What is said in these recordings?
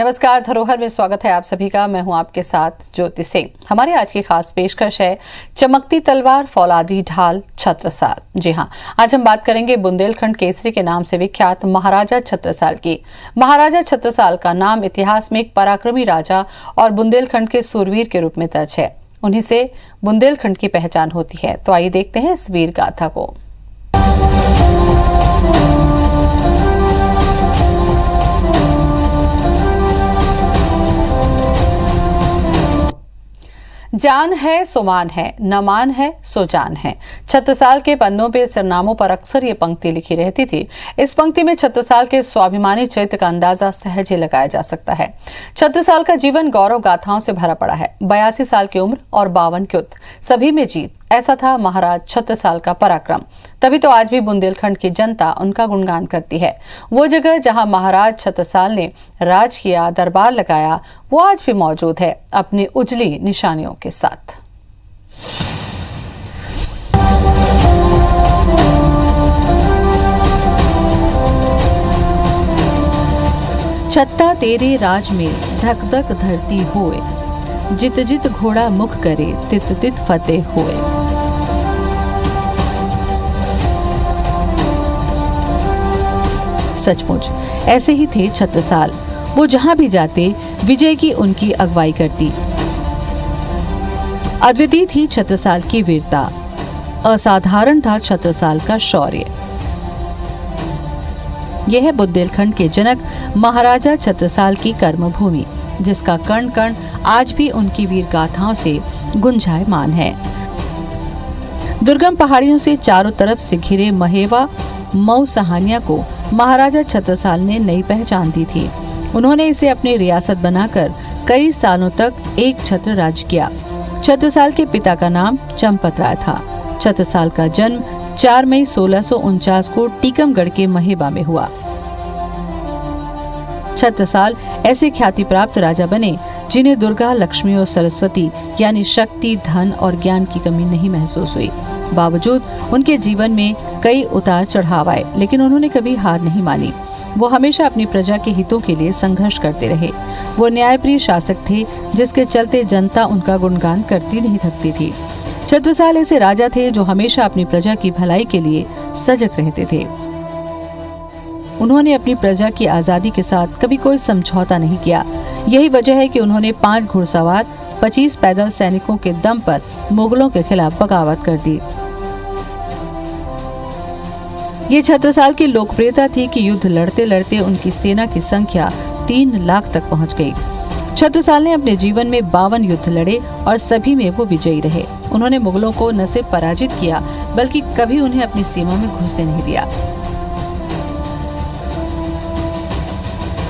नमस्कार, धरोहर में स्वागत है आप सभी का। मैं हूं आपके साथ ज्योति सिंह। हमारी आज की खास पेशकश है चमकती तलवार, फौलादी ढाल, छत्रसाल। जी हां, आज हम बात करेंगे बुंदेलखंड केसरी के नाम से विख्यात महाराजा छत्रसाल की। महाराजा छत्रसाल का नाम इतिहास में एक पराक्रमी राजा और बुंदेलखंड के सूरवीर के रूप में दर्ज है। उन्हीं से बुंदेलखंड की पहचान होती है। तो आइए देखते हैं इस वीर गाथा को। जान है सोमान है, न मान है सो जान है। छत्रसाल के पन्नों पे, सिरनामों पर अक्सर ये पंक्ति लिखी रहती थी। इस पंक्ति में छत्रसाल के स्वाभिमानी चरित्र का अंदाजा सहज ही लगाया जा सकता है। छत्रसाल का जीवन गौरव गाथाओं से भरा पड़ा है। 82 साल की उम्र और 52 युद्ध, सभी में जीत, ऐसा था महाराज छत्रसाल का पराक्रम। तभी तो आज भी बुंदेलखंड की जनता उनका गुणगान करती है। वो जगह जहां महाराज छत्रसाल ने राज किया, दरबार लगाया, वो आज भी मौजूद है अपनी उजली निशानियों के साथ। छत्ता तेरे राज में धक धक धरती होए, जित जित घोड़ा मुख करे, तित तित फतेह होए। सचमुच ऐसे ही थे छत्रसाल। वो जहां भी जाते विजय की उनकी अगुवाई करती। अद्वितीय थी छत्रसाल की वीरता, असाधारण था छत्रसाल का शौर्य। यह है बुंदेलखंड के जनक महाराजा छत्रसाल की कर्मभूमि, जिसका कण कण आज भी उनकी वीर गाथाओं से गुंजायमान है। दुर्गम पहाड़ियों से चारों तरफ से घिरे महेवा मऊ सहानिया को महाराजा छत्रसाल ने नई पहचान दी थी। उन्होंने इसे अपनी रियासत बनाकर कई सालों तक एक छत्र राज्य किया। छत्रसाल के पिता का नाम चंपत राय था। छत्रसाल का जन्म 4 मई 1649 को टीकमगढ़ के महेबा में हुआ। छत्रसाल ऐसे ख्याति प्राप्त राजा बने जिन्हें दुर्गा, लक्ष्मी और सरस्वती यानी शक्ति, धन और ज्ञान की कमी नहीं महसूस हुई। बावजूद उनके जीवन में कई उतार चढ़ाव आए, लेकिन उन्होंने कभी हार नहीं मानी। वो हमेशा अपनी प्रजा के हितों के लिए संघर्ष करते रहे। वो न्यायप्रिय शासक थे, जिसके चलते जनता उनका गुणगान करती नहीं थकती थी। छत्रसाल ऐसे राजा थे जो हमेशा अपनी प्रजा की भलाई के लिए सजग रहते थे। उन्होंने अपनी प्रजा की आजादी के साथ कभी कोई समझौता नहीं किया। यही वजह है कि उन्होंने 5 घुड़सवार, 25 पैदल सैनिकों के दम पर मुगलों के खिलाफ बगावत कर दी। ये छत्रसाल की लोकप्रियता थी कि युद्ध लड़ते लड़ते उनकी सेना की संख्या 3 लाख तक पहुंच गई। छत्रसाल ने अपने जीवन में 52 युद्ध लड़े और सभी में वो विजयी रहे। उन्होंने मुगलों को न सिर्फ पराजित किया, बल्कि कभी उन्हें अपनी सीमा में घुसने नहीं दिया।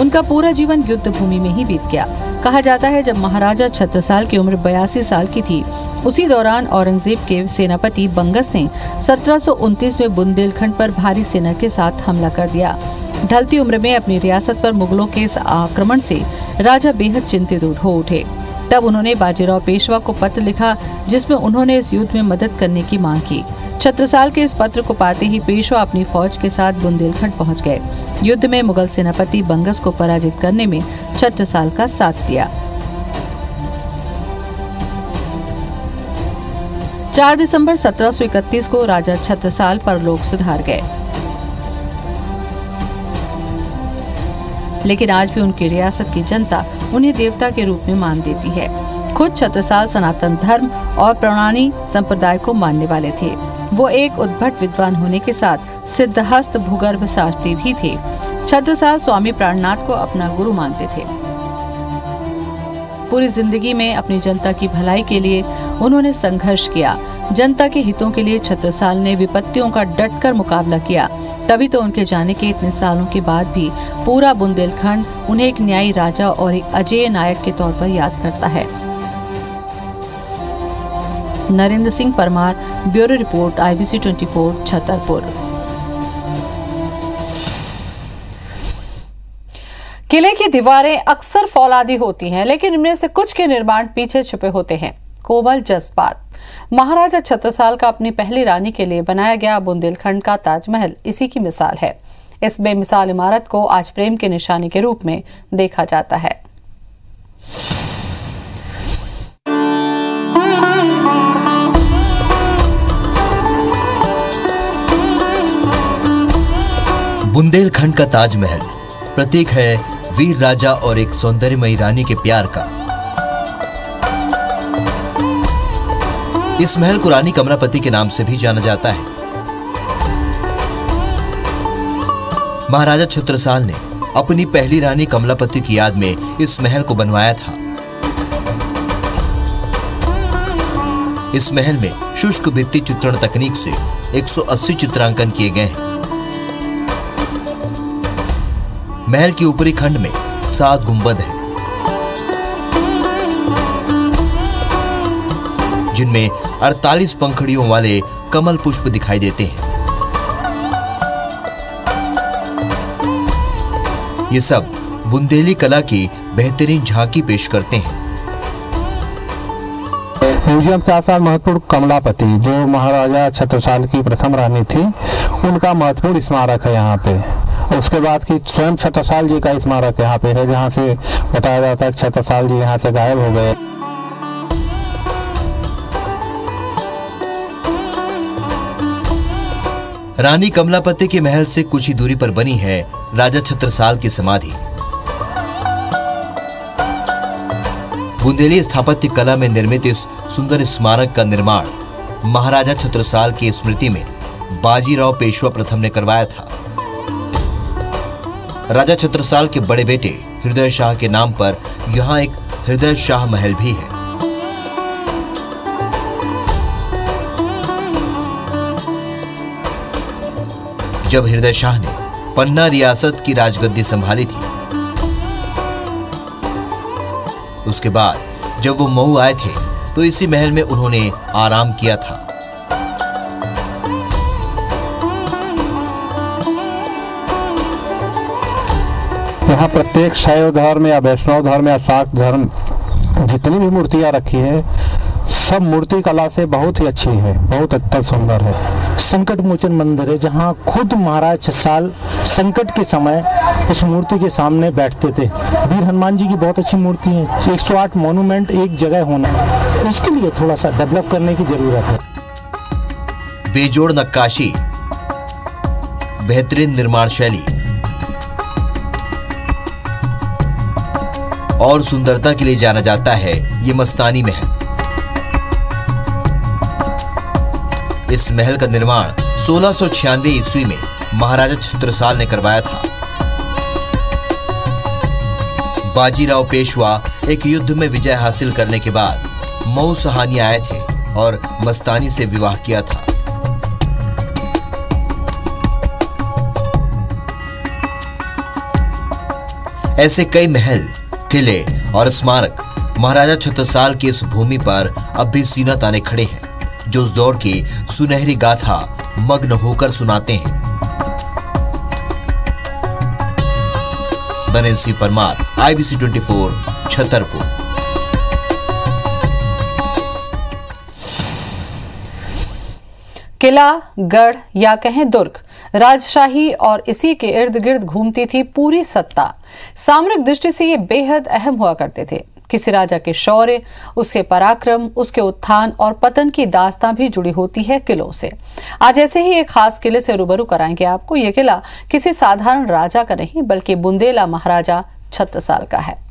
उनका पूरा जीवन युद्ध भूमि में ही बीत गया। कहा जाता है जब महाराजा छत्रसाल की उम्र 82 साल की थी, उसी दौरान औरंगजेब के सेनापति बंगस ने 1729 में बुंदेलखंड पर भारी सेना के साथ हमला कर दिया। ढलती उम्र में अपनी रियासत पर मुगलों के इस आक्रमण से राजा बेहद चिंतित हो उठे। तब उन्होंने बाजीराव पेशवा को पत्र लिखा, जिसमें उन्होंने इस युद्ध में मदद करने की मांग की। छत्रसाल के इस पत्र को पाते ही पेशवा अपनी फौज के साथ बुंदेलखंड पहुंच गए। युद्ध में मुगल सेनापति बंगस को पराजित करने में छत्रसाल का साथ दिया। 4 दिसंबर 1731 को राजा छत्रसाल परलोक सुधार गए, लेकिन आज भी उनकी रियासत की जनता उन्हें देवता के रूप में मान देती है। खुद छत्रसाल सनातन धर्म और प्रणानी संप्रदाय को मानने वाले थे। वो एक उद्भट विद्वान होने के साथ सिद्धहस्त भूगर्भ शास्त्री भी थे। छत्रसाल स्वामी प्राणनाथ को अपना गुरु मानते थे। पूरी जिंदगी में अपनी जनता की भलाई के लिए उन्होंने संघर्ष किया। जनता के हितों के लिए छत्रसाल ने विपत्तियों का डटकर मुकाबला किया। तभी तो उनके जाने के इतने सालों के बाद भी पूरा बुंदेलखंड उन्हें एक न्यायी राजा और एक अजेय नायक के तौर पर याद करता है। Narendra Singh Parmar, bureau report, IBC 24 Chhatarpur. किले की दीवारें अक्सर फौलादी होती हैं, लेकिन इनमें से कुछ के निर्माण पीछे छुपे होते हैं। कोमल जज्बात। महाराजा छत्रसाल का अपनी पहली रानी के लिए बनाया गया बुंदेलखंड का ताजमहल इसी की मिसाल है। इस बेमिसाल इमारत को आज प्रेम के निशाने के रूप में देखा जाता है। बुंदेलखंड का ताजमहल प्रतीक है वीर राजा और एक सौंदर्यमयी रानी के प्यार का। इस महल को रानी कमलापति के नाम से भी जाना जाता है। महाराजा छत्रसाल ने अपनी पहली रानी कमलापति की याद में इस महल को बनवाया था। इस महल में शुष्क भित्ति चित्रण तकनीक से 180 चित्रांकन किए गए हैं। महल के ऊपरी खंड में 7 गुंबद हैं, जिनमें 48 पंखड़ियों वाले कमल पुष्प दिखाई देते हैं। ये सब बुंदेली कला की बेहतरीन झांकी पेश करते हैं। म्यूजियम के आसार महत्वपूर्ण कमलापति जो महाराजा छत्रसाल की प्रथम रानी थी उनका महत्वपूर्ण स्मारक है यहाँ पे। उसके बाद की स्वयं छत्रसाल जी का स्मारक यहाँ पे है, जहाँ से बताया जाता है छत्रसाल जी यहाँ से गायब हो गए। रानी कमलापति के महल से कुछ ही दूरी पर बनी है राजा छत्रसाल की समाधि। बुंदेली स्थापत्य कला में निर्मित इस सुंदर स्मारक का निर्माण महाराजा छत्रसाल की स्मृति में बाजीराव पेशवा प्रथम ने करवाया था। राजा छत्रसाल के बड़े बेटे हृदय शाह के नाम पर यहाँ एक हृदय शाह महल भी है। जब हृदय शाह ने पन्ना रियासत की राजगद्दी संभाली थी, उसके बाद जब वो मऊ आए थे तो इसी महल में उन्होंने आराम किया था। यहाँ प्रत्येक शैव धर्म या वैष्णव धर्म या शाक्त धर्म जितनी भी मूर्तियां रखी है सब मूर्ति कला से बहुत ही अच्छी है, बहुत अत्यंत सुंदर है। संकट मोचन मंदिर है जहाँ खुद महाराज छत्रसाल संकट के समय उस मूर्ति के सामने बैठते थे। वीर हनुमान जी की बहुत अच्छी मूर्ति है। 108 मोन्यूमेंट एक जगह होना उसके लिए थोड़ा सा डेवलप करने की जरूरत है। बेजोड़ नक्काशी, बेहतरीन निर्माण शैली और सुंदरता के लिए जाना जाता है ये मस्तानी महल। इस महल का निर्माण 1696 ईस्वी में महाराजा छत्रसाल ने करवाया था। बाजीराव पेशवा एक युद्ध में विजय हासिल करने के बाद मऊ सहानी आए थे और मस्तानी से विवाह किया था। ऐसे कई महल, किले और स्मारक महाराजा छत्रसाल की इस भूमि पर अब भी सीना ताने खड़े हैं, जो उस दौर की सुनहरी गाथा मग्न होकर सुनाते हैं। दनेश सिंह परमार, IBC 24, छतरपुर। किला, गढ़ या कहें दुर्ग, राजशाही और इसी के इर्द गिर्द घूमती थी पूरी सत्ता। सामरिक दृष्टि से ये बेहद अहम हुआ करते थे। किसी राजा के शौर्य, उसके पराक्रम, उसके उत्थान और पतन की दास्तां भी जुड़ी होती है किलों से। आज ऐसे ही एक खास किले से रूबरू कराएंगे आपको। ये किला किसी साधारण राजा का नहीं बल्कि बुंदेला महाराजा छत्रसाल का है।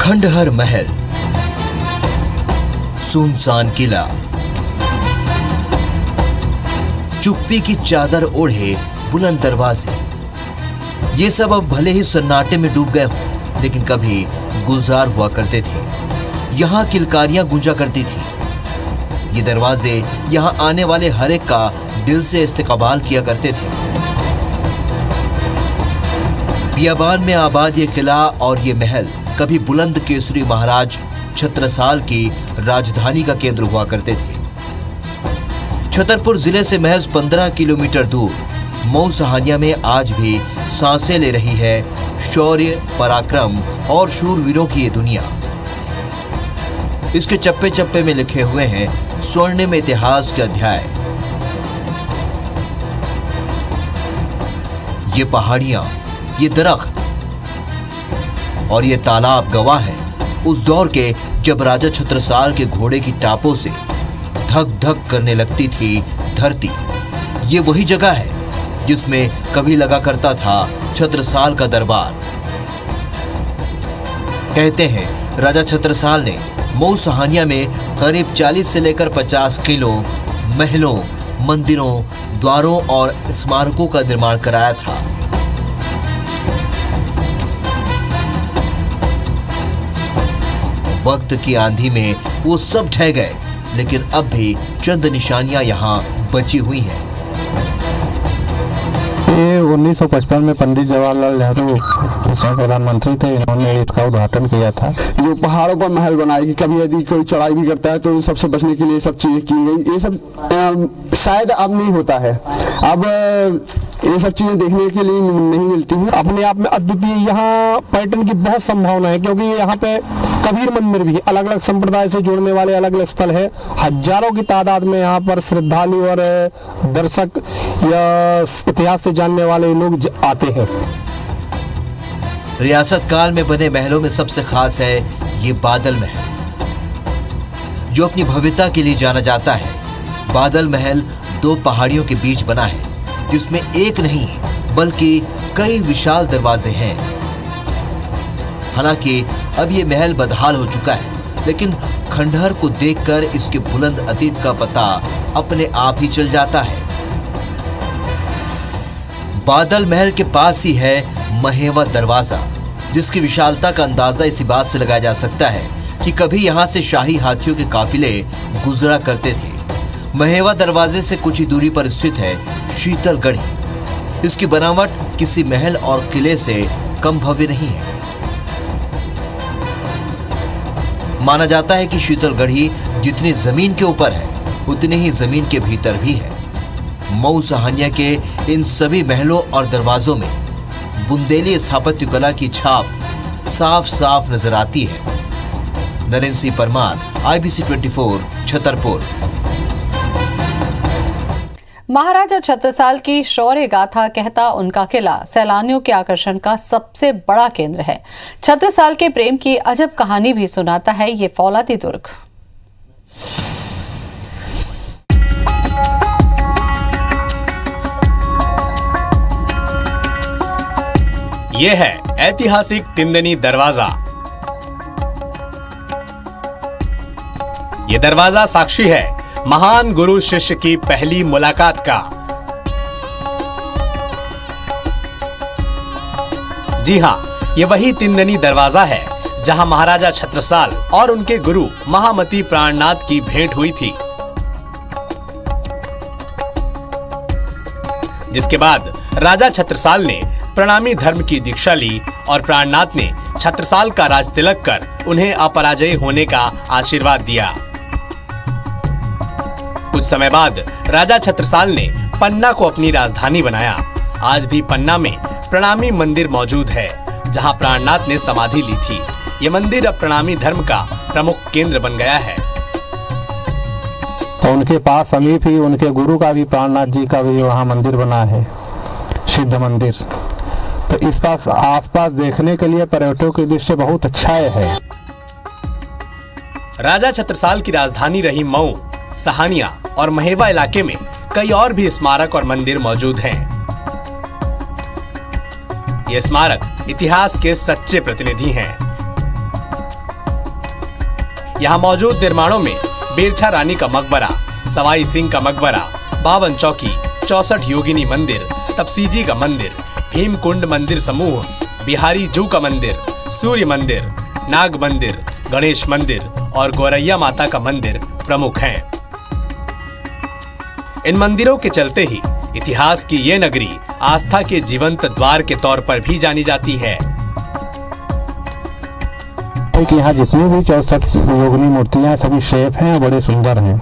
खंडहर महल, सुनसान किला, चुप्पी की चादर ओढ़े बुलंद दरवाजे, ये सब अब भले ही सन्नाटे में डूब गए हों लेकिन कभी गुलजार हुआ करते थे। यहाँ किलकारियां गूंजा करती थी। ये दरवाजे यहाँ आने वाले हर एक का दिल से इस्तकबाल किया करते थे। बियाबान में आबाद ये किला और ये महल कभी बुलंद केसरी महाराज छत्रसाल की राजधानी का केंद्र हुआ करते थे। छतरपुर जिले से महज 15 किलोमीटर दूर मऊ सहानिया में आज भी सांसें ले रही है शौर्य, पराक्रम और शूरवीरों की ये दुनिया। इसके चप्पे चप्पे में लिखे हुए हैं स्वर्णिम इतिहास के अध्याय। ये पहाड़ियां, ये दरख्त और ये तालाब गवाह है उस दौर के जब राजा छत्रसाल के घोड़े की टापों से धक धक करने लगती थी धरती। ये वही जगह है जिसमें कभी लगा करता था छत्रसाल का दरबार। कहते हैं राजा छत्रसाल ने मऊ सहानिया में करीब 40 से लेकर 50 किलों, महलों, मंदिरों, द्वारों और स्मारकों का निर्माण कराया था। वक्त की आंधी में वो सब ढह गए, लेकिन अब भी चंद निशानियां यहाँ बची हुई हैं। ये 1955 में पंडित जवाहरलाल नेहरू प्रधानमंत्री थे, इन्होंने इसका उद्घाटन किया था। जो पहाड़ों पर महल बनाए कि कभी यदि कोई चढ़ाई भी करता है तो सबसे बचने के लिए सब चीजें की गई। ये सब शायद अब नहीं होता है, अब ये सब चीज़ें देखने के लिए नहीं मिलती हैं। अपने आप में अद्वितीय यहाँ पर्यटन की बहुत संभावना है, क्योंकि यहाँ पे कबीर मंदिर भी है, अलग अलग संप्रदाय से जोड़ने वाले अलग अलग स्थल है। हजारों की तादाद में यहाँ पर श्रद्धालु और दर्शक या इतिहास से जानने वाले लोग आते हैं। रियासत काल में बने महलों में सबसे खास है ये बादल महल, जो अपनी भव्यता के लिए जाना जाता है। बादल महल दो पहाड़ियों के बीच बना है, जिसमें एक नहीं बल्कि कई विशाल दरवाजे हैं। हालांकि अब ये महल बदहाल हो चुका है, लेकिन खंडहर को देखकर इसके बुलंद अतीत का पता अपने आप ही चल जाता है। बादल महल के पास ही है महेवा दरवाजा, जिसकी विशालता का अंदाजा इसी बात से लगाया जा सकता है कि कभी यहाँ से शाही हाथियों के काफिले गुजरा करते थे। महेवा दरवाजे से कुछ ही दूरी पर स्थित है शीतल गढ़ी। इसकी बनावट किसी महल और किले से कम भव्य नहीं है। माना जाता है कि शीतल गढ़ी जितनी जमीन के ऊपर है उतनी ही जमीन के भीतर भी है। मऊ सहानिया के इन सभी महलों और दरवाजों में बुंदेली स्थापत्य कला की छाप साफ साफ नजर आती है। नरेंद्र सिंह परमार, IBC 24 छतरपुर। महाराजा छत्रसाल की शौर्य गाथा कहता उनका किला सैलानियों के आकर्षण का सबसे बड़ा केंद्र है। छत्रसाल के प्रेम की अजब कहानी भी सुनाता है ये फौलादी दुर्ग। ये है ऐतिहासिक टिंडनी दरवाजा। ये दरवाजा साक्षी है महान गुरु शिष्य की पहली मुलाकात का। जी हाँ, ये वही तिंदनी दरवाजा है जहां महाराजा छत्रसाल और उनके गुरु महामती प्राणनाथ की भेंट हुई थी, जिसके बाद राजा छत्रसाल ने प्रणामी धर्म की दीक्षा ली और प्राणनाथ ने छत्रसाल का राज तिलक कर उन्हें अपराजयी होने का आशीर्वाद दिया। कुछ समय बाद राजा छत्रसाल ने पन्ना को अपनी राजधानी बनाया। आज भी पन्ना में प्रणामी मंदिर मौजूद है, जहां प्राणनाथ ने समाधि ली थी। ये मंदिर अब प्रणामी धर्म का प्रमुख केंद्र बन गया है। तो उनके पास समीप ही उनके गुरु का भी, प्राणनाथ जी का भी वहाँ मंदिर बना है, सिद्ध मंदिर। तो इस पास आस पास देखने के लिए पर्यटकों की दृष्टि बहुत अच्छा है। राजा छत्रसाल की राजधानी रही मऊ, सहानिया और महेवा इलाके में कई और भी स्मारक और मंदिर मौजूद हैं। ये स्मारक इतिहास के सच्चे प्रतिनिधि हैं। यहाँ मौजूद निर्माणों में बेरछा रानी का मकबरा, सवाई सिंह का मकबरा, 52 चौकी, 64 योगिनी मंदिर, तपसीजी का मंदिर, भीमकुंड मंदिर समूह, बिहारी जू का मंदिर, सूर्य मंदिर, नाग मंदिर, गणेश मंदिर और गौरैया माता का मंदिर प्रमुख हैं। इन मंदिरों के चलते ही इतिहास की ये नगरी आस्था के जीवंत द्वार के तौर पर भी जानी जाती है। यहाँ जितनी भी 64 योगिनी मूर्तियाँ सभी शेप हैं, बड़े सुंदर हैं।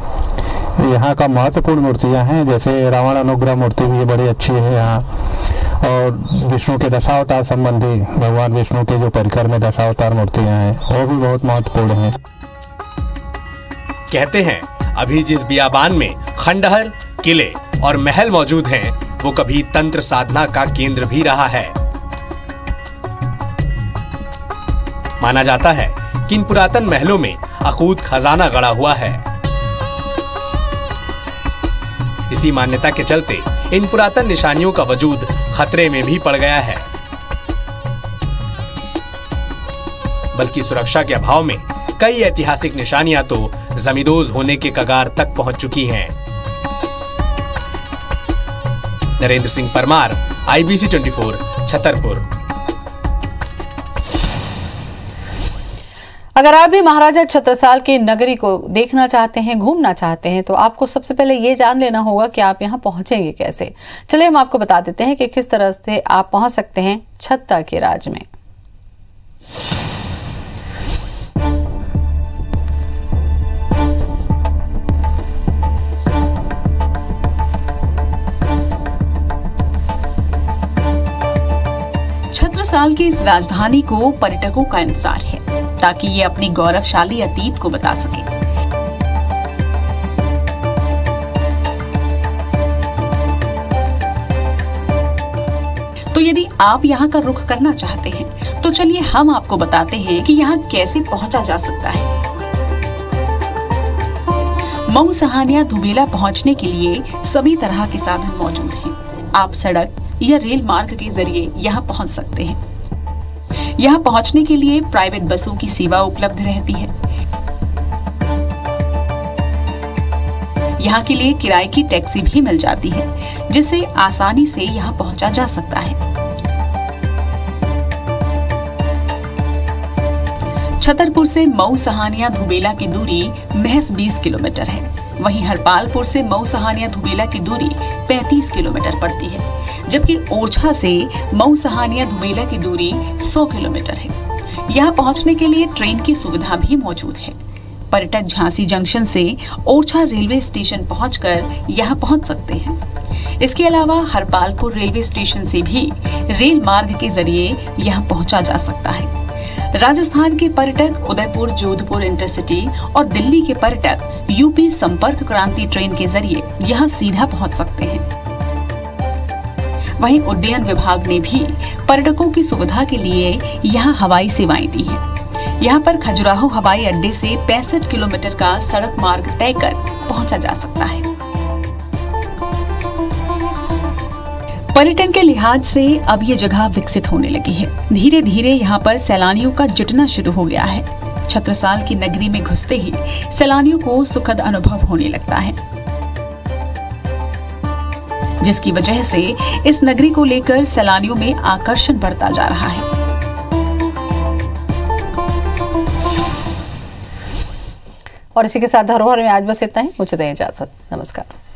यहाँ का महत्वपूर्ण मूर्तियाँ हैं, जैसे रावण अनुग्रह मूर्ति भी बड़ी अच्छी है यहाँ, और विष्णु के दशावतार संबंधी भगवान विष्णु के जो परिकर में दशावतार मूर्तियां हैं वो भी बहुत महत्वपूर्ण हैं। कहते हैं अभी जिस बियाबान में खंडहर, किले और महल मौजूद हैं, वो कभी तंत्र साधना का केंद्र भी रहा है। माना जाता है कि इन पुरातन महलों में अकूत खजाना गड़ा हुआ है। इसी मान्यता के चलते इन पुरातन निशानियों का वजूद खतरे में भी पड़ गया है, बल्कि सुरक्षा के अभाव में कई ऐतिहासिक निशानियां तो जमींदोज होने के कगार तक पहुंच चुकी हैं। नरेंद्र सिंह परमार, IBC 24, छतरपुर। अगर आप भी महाराजा छत्रसाल की नगरी को देखना चाहते हैं, घूमना चाहते हैं, तो आपको सबसे पहले ये जान लेना होगा कि आप यहाँ पहुंचेंगे कैसे। चलिए हम आपको बता देते हैं कि किस तरह से आप पहुंच सकते हैं छत्ता के राज में। छत्रसाल की इस राजधानी को पर्यटकों का इंतजार है ताकि ये अपने गौरवशाली अतीत को बता सके। तो यदि आप यहाँ का रुख करना चाहते हैं तो चलिए हम आपको बताते हैं कि यहाँ कैसे पहुँचा जा सकता है। मऊ सहानिया धुबेला पहुँचने के लिए सभी तरह के साधन मौजूद हैं। आप सड़क या रेल मार्ग के जरिए यहाँ पहुँच सकते हैं। यहाँ पहुँचने के लिए प्राइवेट बसों की सेवा उपलब्ध रहती है। यहाँ के लिए किराए की टैक्सी भी मिल जाती है, जिससे आसानी से यहाँ पहुँचा जा सकता है। छतरपुर से मऊ सहानिया धुबेला की दूरी महज 20 किलोमीटर है। वहीं हरपालपुर से मऊ सहानिया धुबेला की दूरी 35 किलोमीटर पड़ती है, जबकि ओरछा से मऊ सहानिया धुबेला की दूरी 100 किलोमीटर है। यहाँ पहुँचने के लिए ट्रेन की सुविधा भी मौजूद है। पर्यटक झांसी जंक्शन से ओरछा रेलवे स्टेशन पहुँचकर यहाँ पहुँच सकते हैं। इसके अलावा हरपालपुर रेलवे स्टेशन से भी रेल मार्ग के जरिए यहाँ पहुँचा जा सकता है। राजस्थान के पर्यटक उदयपुर जोधपुर इंटरसिटी और दिल्ली के पर्यटक यूपी संपर्क क्रांति ट्रेन के जरिए यहाँ सीधा पहुँच सकते हैं। वहीं उड्डयन विभाग ने भी पर्यटकों की सुविधा के लिए यहाँ हवाई सेवाएं दी हैं। यहाँ पर खजुराहो हवाई अड्डे से 65 किलोमीटर का सड़क मार्ग तय कर पहुँचा जा सकता है। पर्यटन के लिहाज से अब ये जगह विकसित होने लगी है। धीरे धीरे यहाँ पर सैलानियों का जुटना शुरू हो गया है। छत्रसाल की नगरी में घुसते ही सैलानियों को सुखद अनुभव होने लगता है, जिसकी वजह से इस नगरी को लेकर सैलानियों में आकर्षण बढ़ता जा रहा है। और इसी के साथ धरोहर में आज बस इतना ही। मुझे दें इजाजत। नमस्कार।